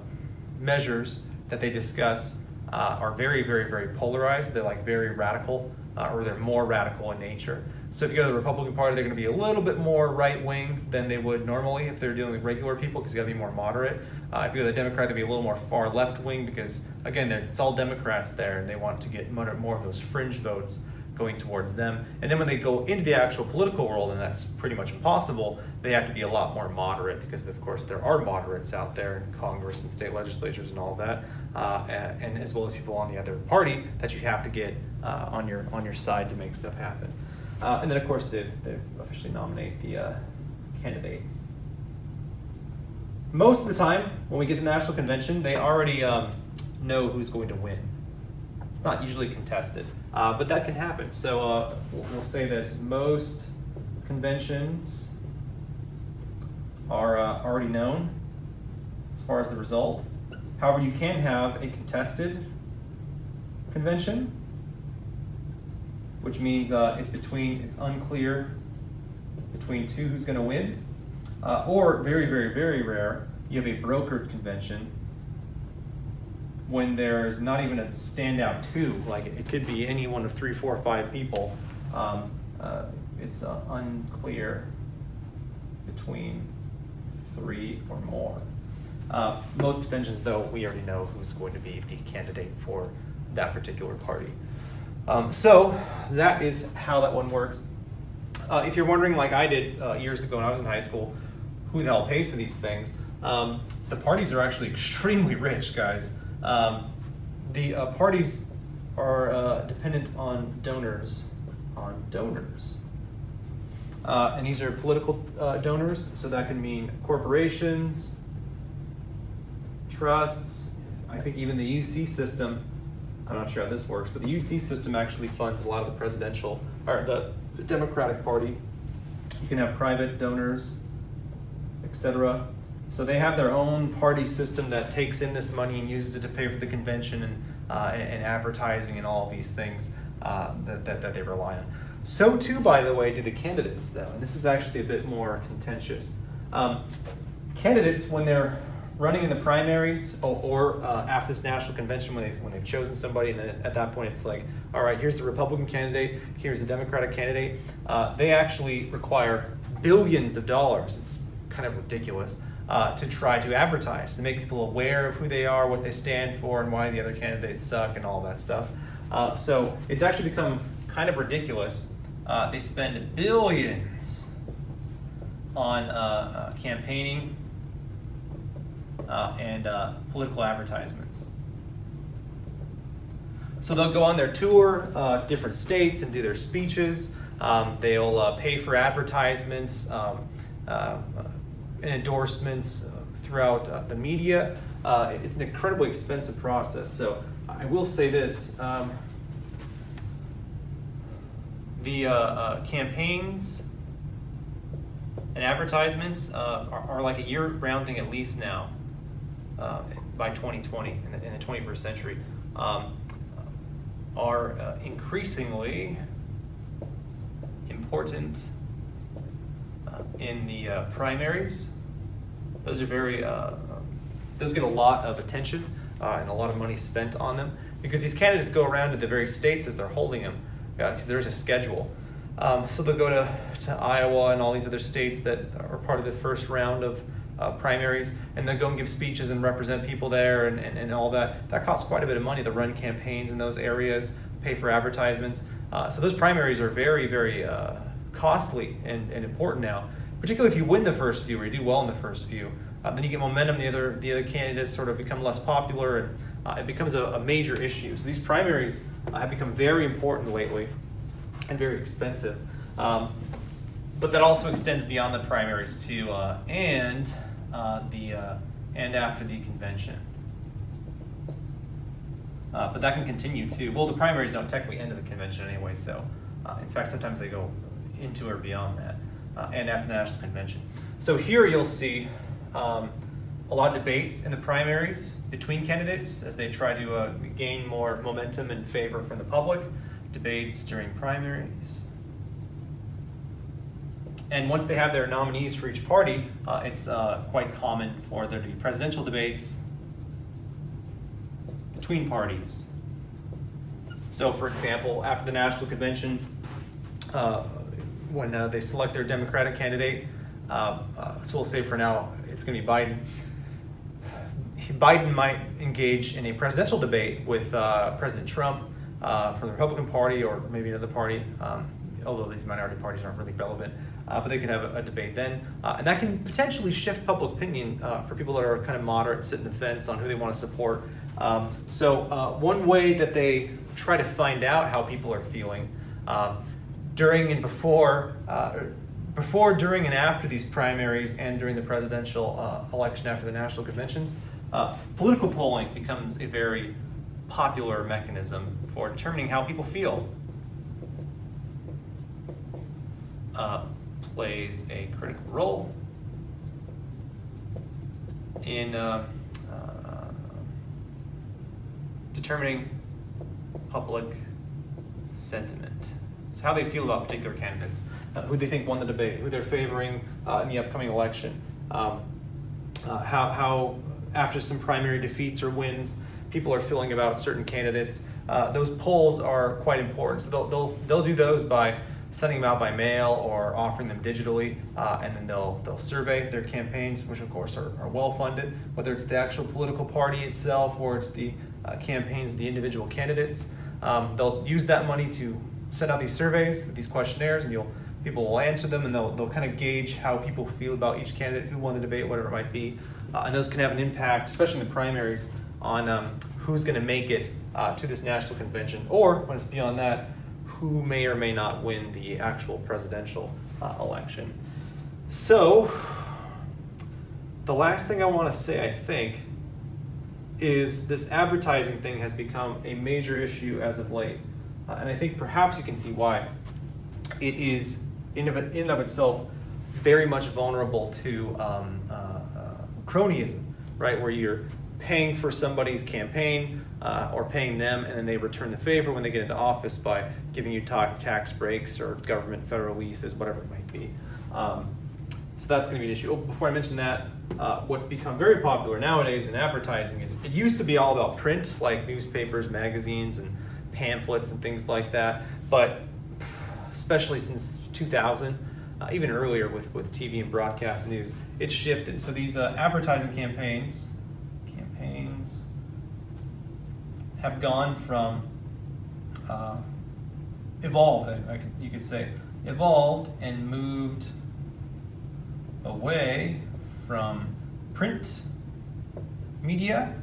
measures that they discuss uh, are very, very, very polarized. They're like very radical, uh, or they're more radical in nature. So if you go to the Republican Party, they're going to be a little bit more right-wing than they would normally if they're dealing with regular people, because you got to be more moderate. Uh, if you go to the Democrat, they'll be a little more far left-wing, because again, it's all Democrats there, and they want to get more of those fringe votes going towards them. And then when they go into the actual political world, and that's pretty much impossible, they have to be a lot more moderate, because of course there are moderates out there in Congress and state legislatures and all that, uh, and, and as well as people on the other party that you have to get uh, on your on your side to make stuff happen. Uh, and then of course they they officially nominate the uh, candidate. Most of the time when we get to the national convention, they already um, know who's going to win. It's not usually contested, uh, but that can happen. So uh, we'll, we'll say this, most conventions are uh, already known as far as the result. However, you can have a contested convention which means uh, it's between, it's unclear between two who's going to win. Uh, or, very, very, very rare, you have a brokered convention when there's not even a standout two. Like, it could be any one of three, four, five people. Um, uh, it's uh, unclear between three or more. Uh, most conventions, though, we already know who's going to be the candidate for that particular party. Um, so that is how that one works. Uh, if you're wondering, like I did uh, years ago when I was in high school, who the hell pays for these things? Um, the parties are actually extremely rich, guys. Um, the uh, parties are uh, dependent on donors, on donors. Uh, and these are political uh, donors, so that can mean corporations, trusts. I think even the U C system, I'm not sure how this works, but the U C system actually funds a lot of the presidential, or the, the Democratic Party. You can have private donors, et cetera. So they have their own party system that takes in this money and uses it to pay for the convention and, uh, and advertising and all of these things uh, that, that, that they rely on. So too, by the way, do the candidates, though. And this is actually a bit more contentious. Um, candidates, when they're running in the primaries or, or uh, after this national convention when they've, when they've chosen somebody, and then at that point it's like, all right, here's the Republican candidate, here's the Democratic candidate. Uh, they actually require billions of dollars. It's kind of ridiculous uh, to try to advertise, to make people aware of who they are, what they stand for, and why the other candidates suck and all that stuff. Uh, so it's actually become kind of ridiculous. Uh, they spend billions on uh, uh, campaigning, Uh, and uh, political advertisements. So they'll go on their tour, uh, different states, and do their speeches. Um, they'll uh, pay for advertisements um, uh, and endorsements uh, throughout uh, the media. Uh, it's an incredibly expensive process. So I will say this. Um, the uh, uh, campaigns and advertisements uh, are, are like a year-round thing at least now. Uh, by twenty twenty, in the, in the twenty-first century, um, are uh, increasingly important uh, in the uh, primaries. Those are very, uh, those get a lot of attention uh, and a lot of money spent on them, because these candidates go around to the various states as they're holding them, because uh, there's a schedule. Um, so they'll go to, to Iowa and all these other states that are part of the first round of Uh, primaries, and they'll go and give speeches and represent people there and, and, and all that. That costs quite a bit of money to run campaigns in those areas, pay for advertisements. Uh, so those primaries are very, very uh, costly and, and important now, particularly if you win the first few or you do well in the first few. Uh, then you get momentum, the other, the other candidates sort of become less popular, and uh, it becomes a, a major issue. So these primaries uh, have become very important lately and very expensive. Um, but that also extends beyond the primaries too, uh, and Uh, the uh, and after the convention, uh, but that can continue too. Well, the primaries don't technically end at the convention anyway, so uh, in fact sometimes they go into or beyond that, uh, and after the national convention. So here you'll see um, a lot of debates in the primaries between candidates as they try to uh, gain more momentum and favor from the public. Debates during primaries. And once they have their nominees for each party, uh, it's uh, quite common for there to be presidential debates between parties. So for example, after the national convention, uh, when uh, they select their Democratic candidate, uh, uh, so we'll say for now it's going to be Biden, Biden might engage in a presidential debate with uh, President Trump uh, from the Republican Party or maybe another party, um, although these minority parties aren't really relevant. Uh, but they could have a, a debate then. Uh, and that can potentially shift public opinion uh, for people that are kind of moderate, sitting the fence on who they want to support. Um, so uh, one way that they try to find out how people are feeling uh, during and before, uh, before, during and after these primaries and during the presidential uh, election after the national conventions, uh, political polling becomes a very popular mechanism for determining how people feel. Uh, plays a critical role in uh, uh, determining public sentiment. candidates, how they feel about particular candidates, uh, who they think won the debate, who they're favoring uh, in the upcoming election, um, uh, how, how after some primary defeats or wins, people are feeling about certain candidates. Uh, those polls are quite important. So they'll, they'll, they'll do those by sending them out by mail or offering them digitally, uh, and then they'll, they'll survey their campaigns, which of course are, are well-funded, whether it's the actual political party itself or it's the uh, campaigns, the individual candidates. Um, they'll use that money to send out these surveys, these questionnaires, and you'll, people will answer them, and they'll, they'll kind of gauge how people feel about each candidate, who won the debate, whatever it might be. Uh, and those can have an impact, especially in the primaries, on um, who's gonna make it uh, to this national convention, or when it's beyond that, who may or may not win the actual presidential uh, election. So, the last thing I want to say, I think, is this advertising thing has become a major issue as of late. Uh, and I think perhaps you can see why. It is, in and of, of itself, very much vulnerable to um, uh, uh, cronyism, right? Where you're paying for somebody's campaign, Uh, or paying them, and then they return the favor when they get into office by giving you ta tax breaks or government federal leases, whatever it might be. Um, so that's going to be an issue. Oh, before I mention that, uh, what's become very popular nowadays in advertising is it used to be all about print, like newspapers, magazines, and pamphlets and things like that. But especially since two thousand, uh, even earlier with, with T V and broadcast news, it's shifted. So these uh, advertising campaigns, campaigns, have gone from uh, evolved, I, I could, you could say, evolved and moved away from print media,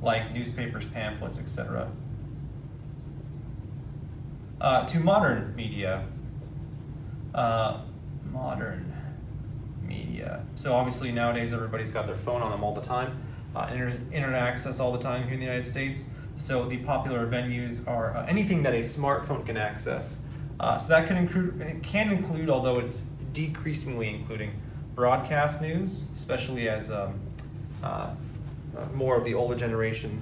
like newspapers, pamphlets, et cetera, uh, to modern media. Uh, modern media. So obviously nowadays everybody's got their phone on them all the time, uh, inter internet access all the time here in the United States. So the popular venues are uh, anything that a smartphone can access. Uh, so that can include, it can include, although it's decreasingly including, broadcast news, especially as um, uh, more of the older generation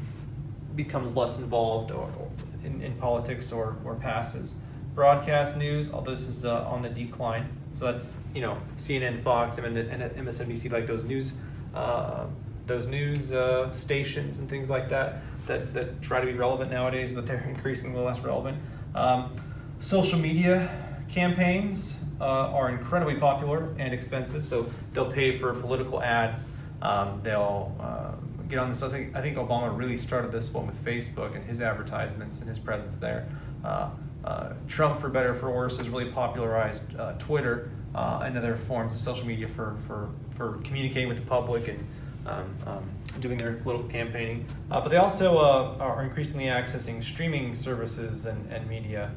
becomes less involved or, or in, in politics or, or passes. Broadcast news, although this is uh, on the decline. So that's, you know, C N N, Fox, and M S N B C, like those news, uh, those news uh, stations and things like that. That, that try to be relevant nowadays, but they're increasingly less relevant. Um, social media campaigns uh, are incredibly popular and expensive, so they'll pay for political ads. Um, they'll uh, get on this. I think, I think Obama really started this one with Facebook and his advertisements and his presence there. Uh, uh, Trump, for better or for worse, has really popularized uh, Twitter uh, and other forms of social media for, for, for communicating with the public and um, um, doing their political campaigning, uh, but they also uh, are increasingly accessing streaming services and, and media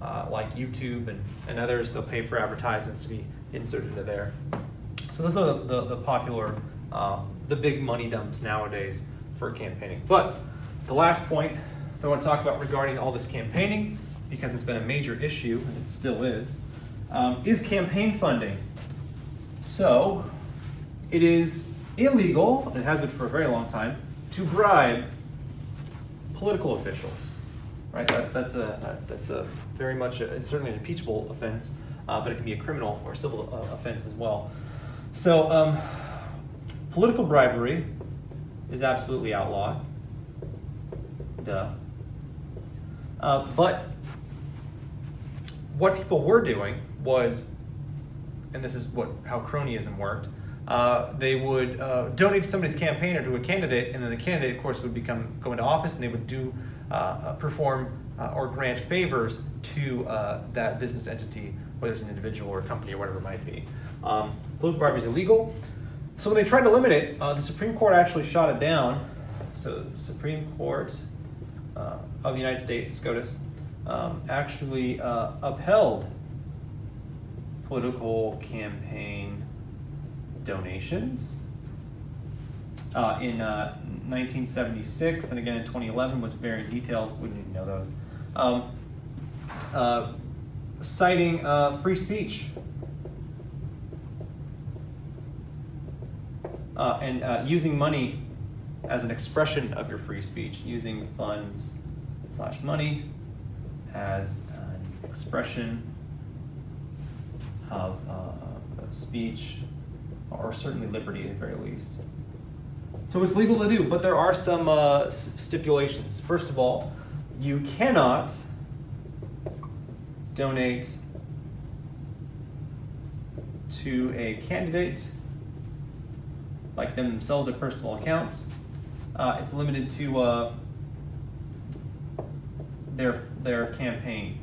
uh, like YouTube and, and others. They'll pay for advertisements to be inserted into there. So those are the, the, the popular, uh, the big money dumps nowadays for campaigning. But the last point that I want to talk about regarding all this campaigning, because it's been a major issue, and it still is, um, is campaign funding. So it is illegal, and it has been for a very long time, to bribe political officials, right? That's, that's, a, that's a very much, a, it's certainly an impeachable offense, uh, but it can be a criminal or civil uh, offense as well. So um, political bribery is absolutely outlawed, duh. Uh, but what people were doing was, and this is what how cronyism worked, Uh, they would uh, donate to somebody's campaign or to a candidate, and then the candidate, of course, would become go into office, and they would do uh, perform uh, or grant favors to uh, that business entity, whether it's an individual or a company or whatever it might be. Um, political bribery is illegal. So when they tried to limit it, uh, the Supreme Court actually shot it down. So the Supreme Court uh, of the United States, SCOTUS, um, actually uh, upheld political campaign donations uh, in uh, nineteen seventy-six, and again in twenty eleven with varying details. Wouldn't even know those. Um, uh, citing uh, free speech uh, and uh, using money as an expression of your free speech, using funds slash money as an expression, have uh, speech, or certainly liberty at the very least. So it's legal to do, but there are some uh, stipulations. First of all, you cannot donate to a candidate, like them themselves, their personal accounts. Uh, it's limited to uh, their their campaign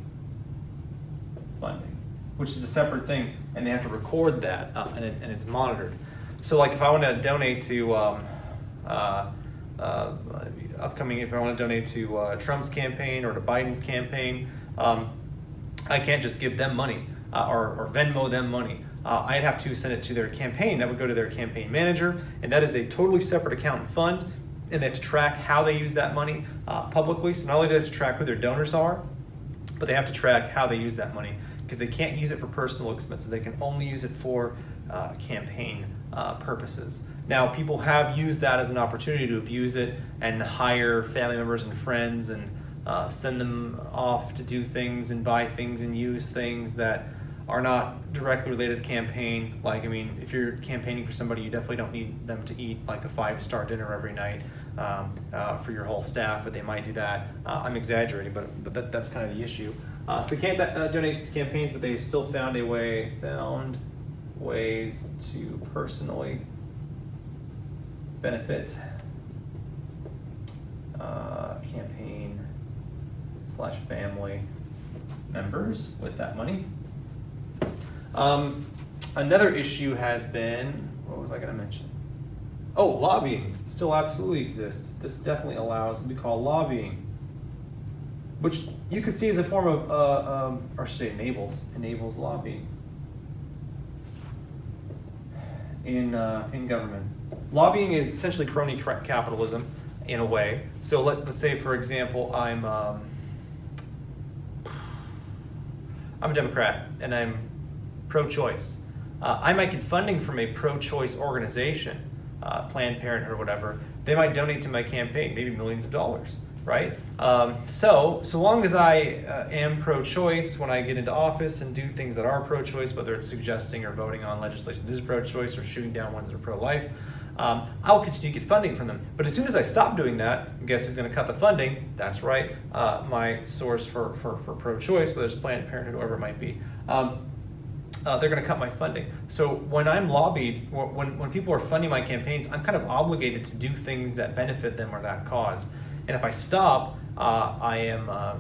funding, which is a separate thing, and they have to record that, uh, and, it, and it's monitored. So, like, if I want to donate to um, uh, uh, upcoming, if I want to donate to uh, Trump's campaign or to Biden's campaign, um, I can't just give them money uh, or, or Venmo them money. Uh, I'd have to send it to their campaign. That would go to their campaign manager, and that is a totally separate account and fund, and they have to track how they use that money uh, publicly. So not only do they have to track who their donors are, but they have to track how they use that money, because they can't use it for personal expenses. They can only use it for uh, campaign uh, purposes. Now, people have used that as an opportunity to abuse it and hire family members and friends and uh, send them off to do things and buy things and use things that are not directly related to the campaign. Like, I mean, if you're campaigning for somebody, you definitely don't need them to eat like a five-star dinner every night um, uh, for your whole staff, but they might do that. Uh, I'm exaggerating, but, but that, that's kind of the issue. Uh, so they can't uh, donate to campaigns, but they've still found a way, found ways to personally benefit uh, campaign slash family members with that money. Um, another issue has been, what was I going to mention? Oh, lobbying still absolutely exists. This definitely allows what we call lobbying, which you could see as a form of, uh, um, or should say enables, enables lobbying in, uh, in government. Lobbying is essentially crony capitalism in a way. So let, let's say, for example, I'm, um, I'm a Democrat and I'm pro-choice. Uh, I might get funding from a pro-choice organization, uh, Planned Parenthood or whatever. They might donate to my campaign, maybe millions of dollars, right? Um, so, so long as I uh, am pro-choice when I get into office and do things that are pro-choice, whether it's suggesting or voting on legislation that is pro-choice or shooting down ones that are pro-life, um, I'll continue to get funding from them. But as soon as I stop doing that, guess who's going to cut the funding? That's right, uh, my source for, for, for pro-choice, whether it's Planned Parenthood or whoever it might be. Um, Uh, they're going to cut my funding. So when I'm lobbied, when, when people are funding my campaigns, I'm kind of obligated to do things that benefit them or that cause. And if I stop, uh, I am uh,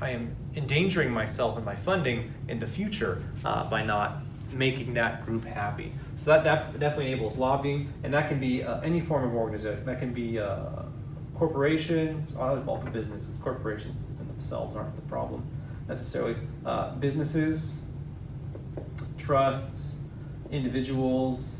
I am endangering myself and my funding in the future uh, by not making that group happy. So that, that definitely enables lobbying, and that can be uh, any form of organization. That can be uh, corporations. I always involve businesses. Corporations themselves aren't the problem necessarily. Uh, businesses, trusts, individuals,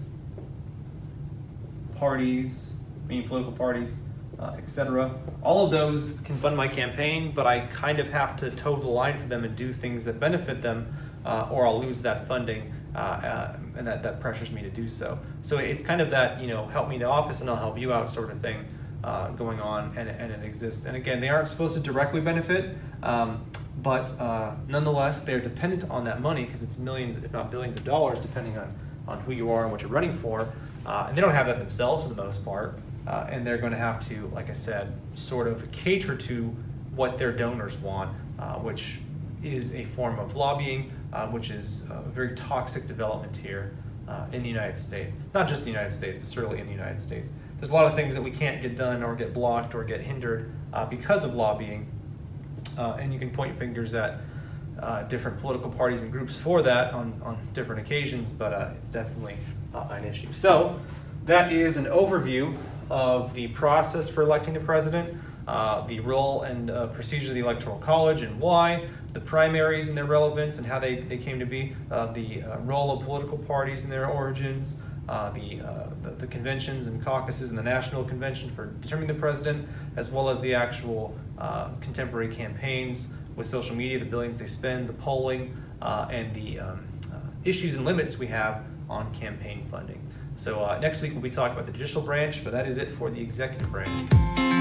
parties, meaning political parties, uh, et cetera. All of those can fund my campaign, but I kind of have to toe the line for them and do things that benefit them, uh, or I'll lose that funding, uh, uh, and that, that pressures me to do so. So it's kind of that, you know, help me to office and I'll help you out sort of thing uh, going on, and, and it exists. And again, they aren't supposed to directly benefit, um, But uh, nonetheless, they're dependent on that money because it's millions, if not billions of dollars, depending on, on who you are and what you're running for. Uh, and they don't have that themselves for the most part. Uh, and they're going to have to, like I said, sort of cater to what their donors want, uh, which is a form of lobbying, uh, which is a very toxic development here uh, in the United States. Not just the United States, but certainly in the United States. There's a lot of things that we can't get done or get blocked or get hindered uh, because of lobbying. Uh, and you can point fingers at uh, different political parties and groups for that on, on different occasions, but uh, it's definitely uh, an issue. So that is an overview of the process for electing the president, uh, the role and uh, procedure of the Electoral College and why, the primaries and their relevance and how they, they came to be, uh, the uh, role of political parties and their origins, Uh, the, uh, the, the conventions and caucuses and the National Convention for determining the president, as well as the actual uh, contemporary campaigns with social media, the billions they spend, the polling, uh, and the um, uh, issues and limits we have on campaign funding. So uh, next week we'll be talking about the judicial branch, but that is it for the executive branch.